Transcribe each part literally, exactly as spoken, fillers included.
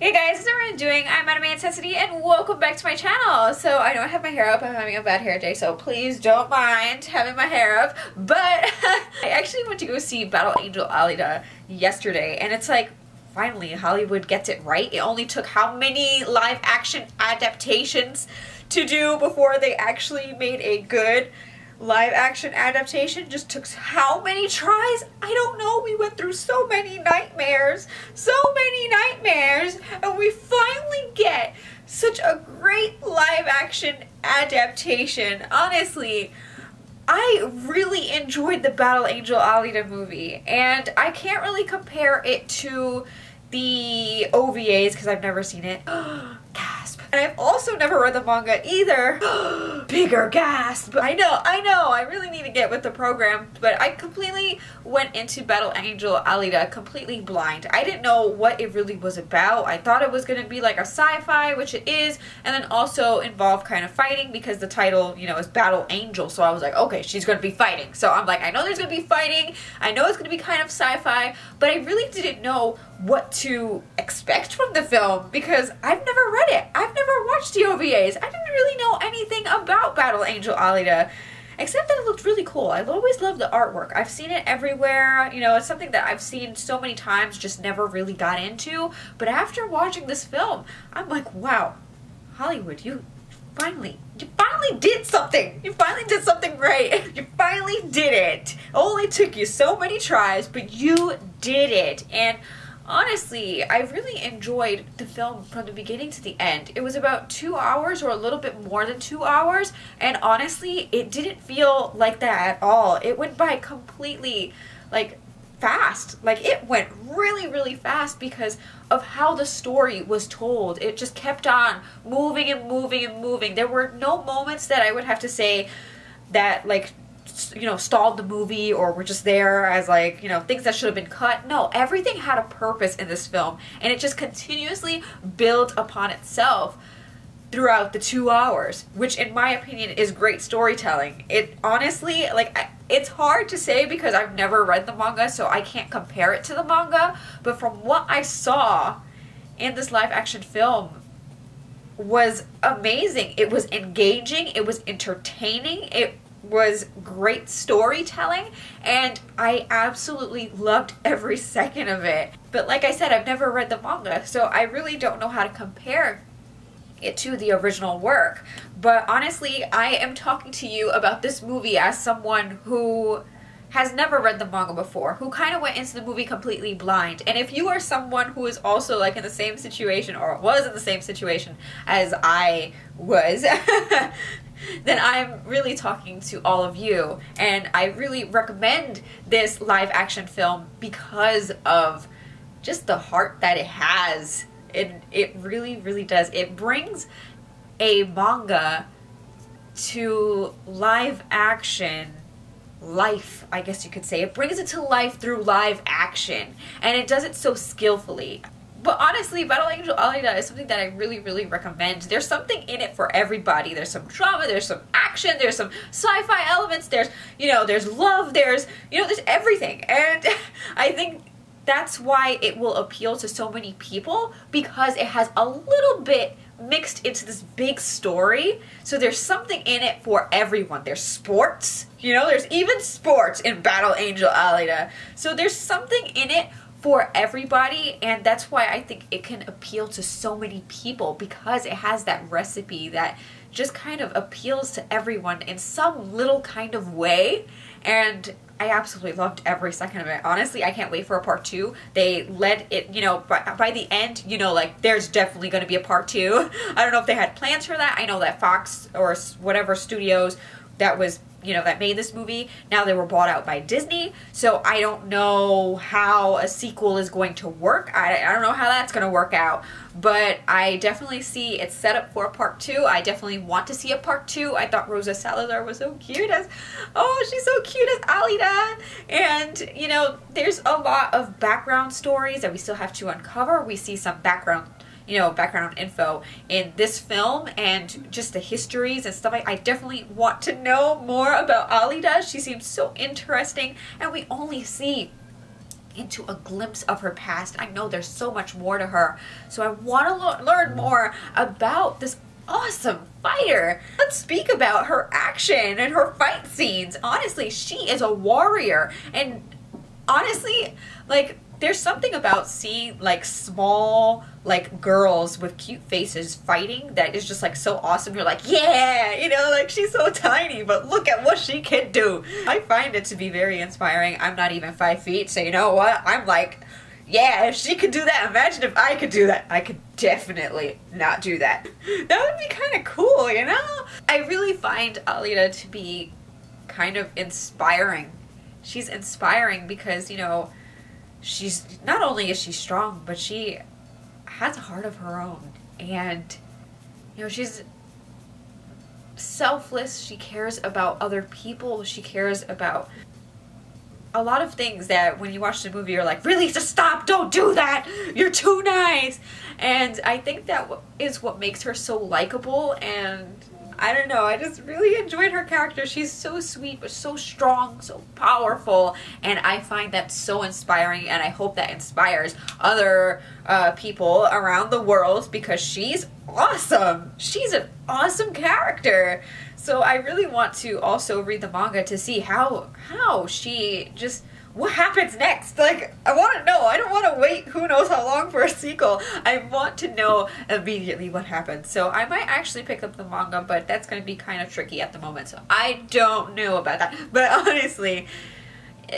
Hey guys, this is everyone doing? I'm AnimeIntensity and welcome back to my channel. So I don't have my hair up, I'm having a bad hair day, so please don't mind having my hair up. But I actually went to go see Battle Angel Alita yesterday, and it's like, finally, Hollywood gets it right. It only took how many live action adaptations to do before they actually made a good live action adaptation? Just took how many tries? I don't know. We went through so many nightmares, so many nightmares, and we finally get such a great live action adaptation. Honestly, I really enjoyed the Battle Angel Alita movie, and I can't really compare it to the O V As because I've never seen it. Gasp. And I've also never read the manga either. Bigger gasp. I know, I know, I really need to get with the program, but I completely went into Battle Angel Alita completely blind. I didn't know what it really was about. I thought it was going to be like a sci-fi, which it is, and then also involved kind of fighting because the title, you know, is Battle Angel, so I was like, okay, she's going to be fighting. So I'm like, I know there's going to be fighting, I know it's going to be kind of sci-fi, but I really didn't know what to expect from the film because I've never read it. I've never watched the O V As. I didn't really know anything about Battle Angel Alita except that it looked really cool. I've always loved the artwork. I've seen it everywhere. You know, it's something that I've seen so many times, just never really got into. But after watching this film, I'm like, wow, Hollywood, you finally, you finally did something. You finally did something right. You finally did it. Only took you so many tries, but you did it. And honestly, I really enjoyed the film from the beginning to the end. It was about two hours or a little bit more than two hours. And honestly, it didn't feel like that at all. It went by completely, like, fast. Like, it went really, really fast because of how the story was told. It just kept on moving and moving and moving. There were no moments that I would have to say that, like, you know, stalled the movie or were just there as, like, you know, things that should have been cut. No, everything had a purpose in this film, and it just continuously built upon itself throughout the two hours, which in my opinion is great storytelling. It honestly, like, I, it's hard to say because I've never read the manga, so I can't compare it to the manga, but from what I saw in this live action film, was amazing. It was engaging, it was entertaining, it was great storytelling, and I absolutely loved every second of it. But like I said, I've never read the manga, so I really don't know how to compare it to the original work. But honestly, I am talking to you about this movie as someone who has never read the manga before, who kind of went into the movie completely blind. And if you are someone who is also, like, in the same situation or was in the same situation as I was, then I'm really talking to all of you, and I really recommend this live action film because of just the heart that it has. And it, it really, really does. It brings a manga to live action life, I guess you could say. It brings it to life through live action, and it does it so skillfully. But honestly, Battle Angel Alita is something that I really, really recommend. There's something in it for everybody. There's some drama, there's some action, there's some sci-fi elements, there's, you know, there's love, there's, you know, there's everything. And I think that's why it will appeal to so many people, because it has a little bit mixed into this big story. So there's something in it for everyone. There's sports, you know, there's even sports in Battle Angel Alita. So there's something in it for everybody, and that's why I think it can appeal to so many people, because it has that recipe that just kind of appeals to everyone in some little kind of way. And I absolutely loved every second of it. Honestly, I can't wait for a part two. They let it, you know, by, by the end, you know, like, there's definitely going to be a part two. I don't know if they had plans for that. I know that Fox or whatever studios that was, you know, that made this movie, now they were bought out by Disney, so I don't know how a sequel is going to work. I, I don't know how that's going to work out, but I definitely see it's set up for a part two. I definitely want to see a part two. I thought Rosa Salazar was so cute as, oh, she's so cute as Alita, and, you know, there's a lot of background stories that we still have to uncover. We see some background, you know, background info in this film, and just the histories and stuff. I definitely want to know more about Alita. She seems so interesting, and we only see into a glimpse of her past. I know there's so much more to her, so I want to learn more about this awesome fighter. Let's speak about her action and her fight scenes. Honestly, she is a warrior, and honestly, like, there's something about seeing like small like girls with cute faces fighting that is just like so awesome. You're like, yeah, you know, like she's so tiny, but look at what she can do. I find it to be very inspiring. I'm not even five feet, so you know what? I'm like, yeah, if she could do that, imagine if I could do that. I could definitely not do that. That would be kind of cool, you know? I really find Alita to be kind of inspiring. She's inspiring because, you know, she's, not only is she strong, but she has a heart of her own, and you know, she's selfless. She cares about other people. She cares about a lot of things that when you watch the movie you're like, really, just stop, don't do that, you're too nice. And I think that is what makes her so likable, and I don't know, I just really enjoyed her character. She's so sweet, but so strong, so powerful, and I find that so inspiring, and I hope that inspires other uh, people around the world, because she's awesome. She's an awesome character. So I really want to also read the manga to see how, how she just, what happens next? Like, I want to know. I don't want to wait who knows how long for a sequel. I want to know immediately what happens. So I might actually pick up the manga, but that's going to be kind of tricky at the moment. So I don't know about that. But honestly,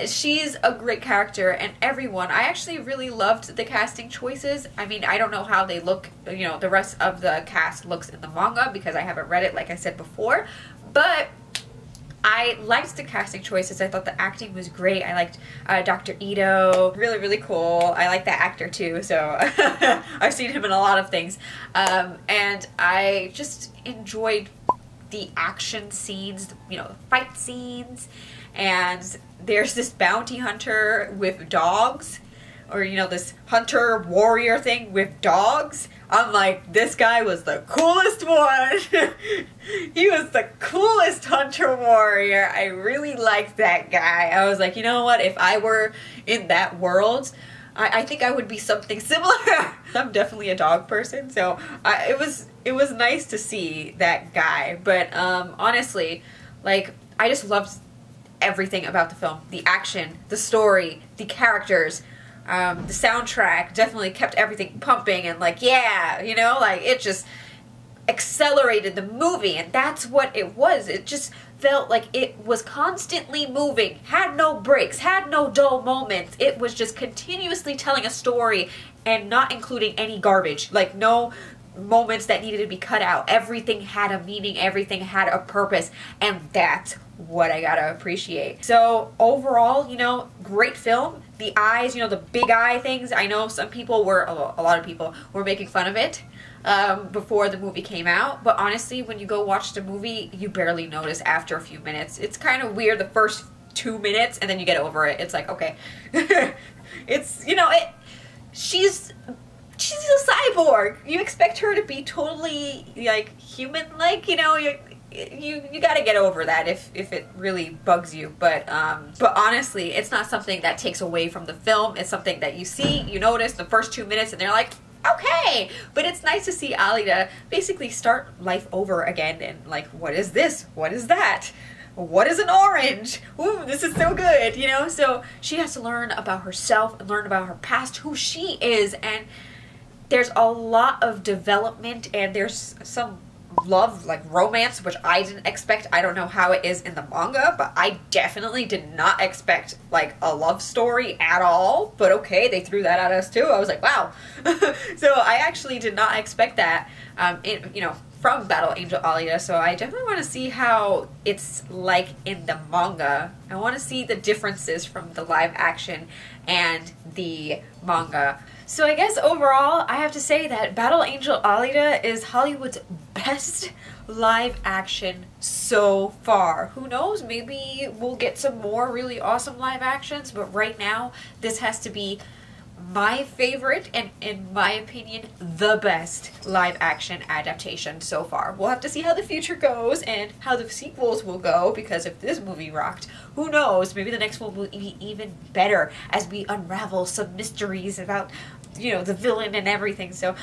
she's a great character, and everyone. I actually really loved the casting choices. I mean, I don't know how they look, you know, the rest of the cast looks in the manga because I haven't read it, like I said before. But I liked the casting choices. I thought the acting was great. I liked uh, Doctor Ito. Really, really cool. I like that actor too, so I've seen him in a lot of things. Um, and I just enjoyed the action scenes, you know, the fight scenes. And there's this bounty hunter with dogs, or, you know, this hunter warrior thing with dogs. I'm like, this guy was the coolest one. He was the coolest hunter warrior. I really liked that guy. I was like, you know what? If I were in that world, I, I think I would be something similar. I'm definitely a dog person, so I, it was it was nice to see that guy. But um, honestly, like, I just loved everything about the film. The action, the story, the characters. Um, the soundtrack definitely kept everything pumping, and like, yeah, you know, like it just accelerated the movie, and that's what it was. It just felt like it was constantly moving, had no breaks, had no dull moments. It was just continuously telling a story and not including any garbage, like no moments that needed to be cut out. Everything had a meaning, everything had a purpose, and that's what I gotta appreciate. So overall, you know, great film. The eyes, you know, the big eye things. I know some people were, a lot of people were making fun of it um, before the movie came out. But honestly, when you go watch the movie, you barely notice after a few minutes. It's kind of weird the first two minutes, and then you get over it. It's like, okay. It's, you know, it. she's, she's a cyborg. You expect her to be totally, like, human-like, you know, you You, you gotta get over that if, if it really bugs you. But um, but honestly, it's not something that takes away from the film. It's something that you see, you notice the first two minutes and they're like, okay. But it's nice to see Alita basically start life over again and like, what is this? What is that? What is an orange? Ooh, this is so good, you know? So she has to learn about herself and learn about her past, who she is. And there's a lot of development, and there's some love, like romance, which I didn't expect. I don't know how it is in the manga, but I definitely did not expect like a love story at all. But okay, they threw that at us too. I was like, wow. So I actually did not expect that, um, in, you know, from Battle Angel Alita. So I definitely want to see how it's like in the manga. I want to see the differences from the live action and the manga. So I guess overall, I have to say that Battle Angel Alita is Hollywood's best live action so far. Who knows? Maybe we'll get some more really awesome live actions, but right now, this has to be my favorite and, in my opinion, the best live action adaptation so far. We'll have to see how the future goes and how the sequels will go, because if this movie rocked, who knows, maybe the next one will be even better as we unravel some mysteries about, you know, the villain and everything. So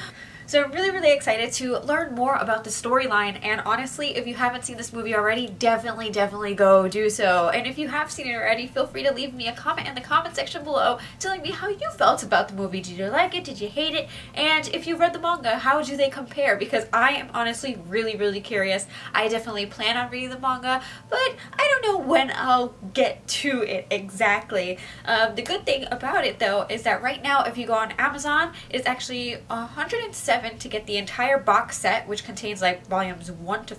So I'm really, really excited to learn more about the storyline, and honestly, if you haven't seen this movie already, definitely, definitely go do so. And if you have seen it already, feel free to leave me a comment in the comment section below telling me how you felt about the movie. Did you like it? Did you hate it? And if you read the manga, how do they compare? Because I am honestly really, really curious. I definitely plan on reading the manga, but I don't know when I'll get to it exactly. Um, the good thing about it, though, is that right now, if you go on Amazon, it's actually one hundred seven dollars to get the entire box set, which contains like volumes one to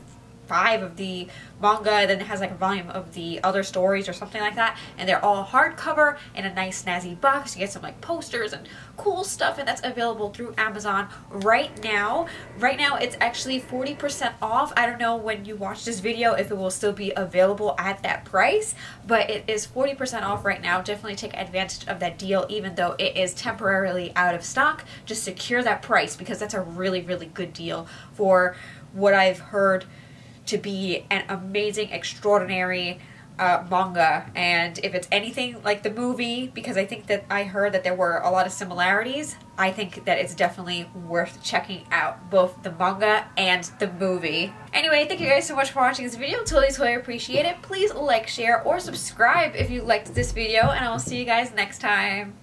five of the manga, then it has like a volume of the other stories or something like that, and they're all hardcover in a nice snazzy box. You get some like posters and cool stuff, and that's available through Amazon right now. Right now it's actually forty percent off. I don't know when you watch this video if it will still be available at that price, but it is forty percent off right now. Definitely take advantage of that deal, even though it is temporarily out of stock. Just secure that price, because that's a really, really good deal for what I've heard to be an amazing, extraordinary uh, manga. And if it's anything like the movie, because I think that I heard that there were a lot of similarities, I think that it's definitely worth checking out, both the manga and the movie. Anyway, thank you guys so much for watching this video. Totally, totally appreciate it. Please like, share, or subscribe if you liked this video, and I will see you guys next time.